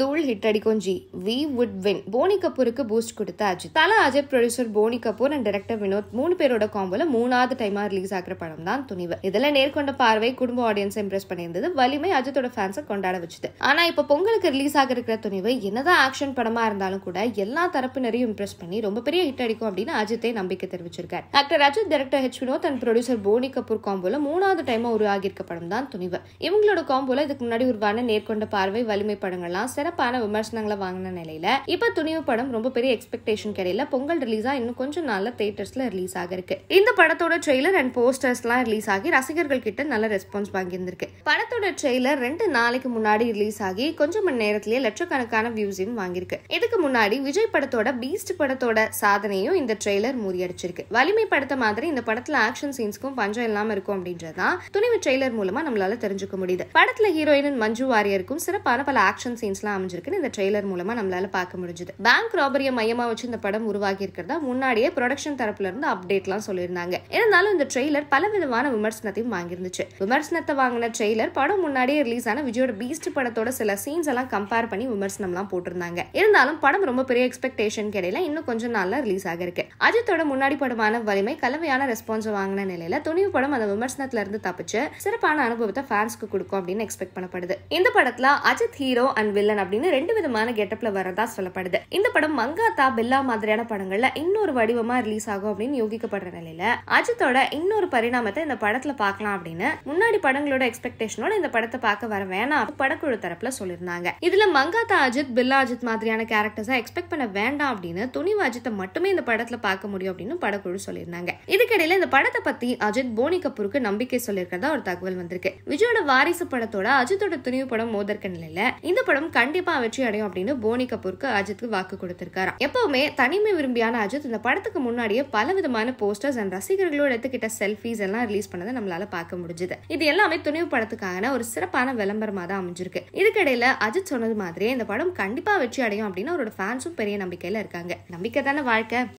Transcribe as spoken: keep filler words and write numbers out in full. Dhool hit adikonji. We would win. Boney Kapoorukku boost kudutha Ajith. Thala Ajith producer Boney Kapoor and director Vinod three peroda combo la three-வது time release aagura padam dhaan Thunivu. Idella nerkonda paarvai kudumba audience impress pannirundhathu. Valimai Ajithoda fans kondada vechithu. Ana ipo pongalukku release aagirukra Thunivu enadha action padama irundhalum kuda ella tharapinariyum impress panni romba periya hit adikum appadina Ajithai nambikkai therivichirukar. Actor Ajith, director H Vinod and producer Boney Kapoor combo la three-வது time uruaagirukka padam dhaan Thunivu. Ivungaloda combo la idhukku munadi uruvana nerkonda paarvai valimai padangallam serapana vimarsanangala vaangana nilaiyila ipo Thunivu padam romba periya expectation kedaiyila pongal release a innum konjam naala theaters la release aagirukku. Indha படத்தோட trailer and posters la release ஆகி ரசிகர்கள் கிட்ட நல்ல response வாங்கியிருந்திருக்கு. படத்தோட trailer ரெண்டு நாளைக்கு முன்னாடி release ஆகி கொஞ்ச மணி நேரத்திலே லட்சக்கணக்கான வியூஸையும் வாங்கியிருக்கு. இதுக்கு முன்னாடி விஜய் படத்தோட பீஸ்ட் படத்தோட சாதனையும் இந்த trailer முறியடிச்சிருக்கு. வலிமை படத்த மாதிரி இந்த படத்துல action scenesக்கும் பஞ்சம் இல்லாம இருக்கும் அப்படின்றதான் துணிவு trailer மூலமா நம்மளால தெரிஞ்சுக்க முடியுது. படத்துல ஹீரோயின் மஞ்சு வாரியருக்கும் சிறப்பான பல action scenesலாம் அமைஞ்சிருக்குன்னு இந்த trailer மூலமா நம்மளால பார்க்க முடிஞ்சது. பேங்க் ராபரியை மையமா வச்சு இந்த படம் உருவாகி இருக்கிறதா முன்னாடியே ப்ரொடக்ஷன் தரப்புல இருந்து அப்டேட்லாம் சொல்லிருந்தாங்க. இருந்தாலும் இந்த ட்ரெய்லர் பலவிதமான விமர்சனத்தையும் வாங்கியிருந்துச்சு. விமர்சனத்தை வாங்கின ட்ரெய்லர் படம் முன்னாடியே ரிலீஸ் ஆன விஜயோட பீஸ்ட் படத்தோட சில சீன்ஸ் எல்லாம் கம்பேர் பண்ணி விமர்சனம்லாம் போட்டிருந்தாங்க. இருந்தாலும் படம் ரொம்ப பெரிய எக்ஸ்பெக்டேஷன் கிடையில இன்னும் கொஞ்ச நாள்ல ரிலீஸ் ஆக இருக்கு. அஜித்தோட முன்னாடி படமான வலிமை கலவையான ரெஸ்பான்ஸ் வாங்கின நிலையில துணிவு படம் அந்த விமர்சனத்துல இருந்து தப்பிச்சு சிறப்பான அனுபவத்தை ஃபேன்ஸ்க்கு கொடுக்கும் அப்படின்னு எக்ஸ்பெக்ட் பண்ணப்படுது. இந்த படத்துல அஜித் ஹீரோ அண்ட் வில்லன் அப்படின்னு ரெண்டு விதமான கெட்டப்ல வரதா சொல்லப்படுது. இந்த படம் மங்காத்தா பில்லா மாதிரியான படங்கள்ல இன்னொரு வடிவமா ரிலீஸ் ஆகும் அப்படின்னு யோகிக்கப்படுற நிலையில அஜித்தோட இன்னொரு பரிணாமத்தை இந்த படத்துல பார்க்கலாம் அப்படின்னு முன்னாடி படங்களோட எக்ஸ்பெக்டேஷனோட இந்த படத்தை பார்க்க வர வேணாம் படக்குழு தரப்புல சொல்லிருந்தாங்க. இதுல மங்காத்தா அஜித் பில்லா அஜித் மாதிரியான கேரக்டர்ஸா எக்ஸ்பெக்ட் பண்ண வேண்டாம் அப்படின்னு துணிவு அஜித்தை மட்டுமே இந்த படத்துல பார்க்க முடியும் அப்படின்னு படக்குழு சொல்லியிருந்தாங்க. இதுக்கிடையில இந்த படத்தை பத்தி அஜித் போனி கபூருக்கு நம்பிக்கை சொல்லியிருக்கிறதா ஒரு தகவல் வந்திருக்கு. விஜயோட வாரிசு படத்தோட அஜித்தோட துணிவு படம் மோதற்க நிலையில இந்த படம் கண்டிப்பா வெற்றி அடையும் அப்படின்னு போனி கபூருக்கு அஜித்துக்கு வாக்கு கொடுத்திருக்காரு. எப்பவுமே தனிமை விரும்பியான அஜித் இந்த படத்துக்கு முன்னாடியே பல விதமான போஸ்டர்ஸ் அண்ட் ரசிகர்களோட எடுத்துக்கிட்ட செல்ஃபீஸ் எல்லாம் ரிலீஸ் பண்ணதை நம்மளால பார்க்க முடிஞ்சது. இது எல்லாமே துணிவு படத்துக்கான ஒரு சிறப்பான விளம்பரமா தான் அமைஞ்சிருக்கு. இதுக்கிடையில அஜித் சொன்னது மாதிரியே இந்த படம் கண்டிப்பா வெற்றி அடையும் அப்படின்னு அவரோட ஃபேன்ஸும் பெரிய நம்பிக்கையில இருக்காங்க. நம்பிக்கை தானே வாழ்க்கை.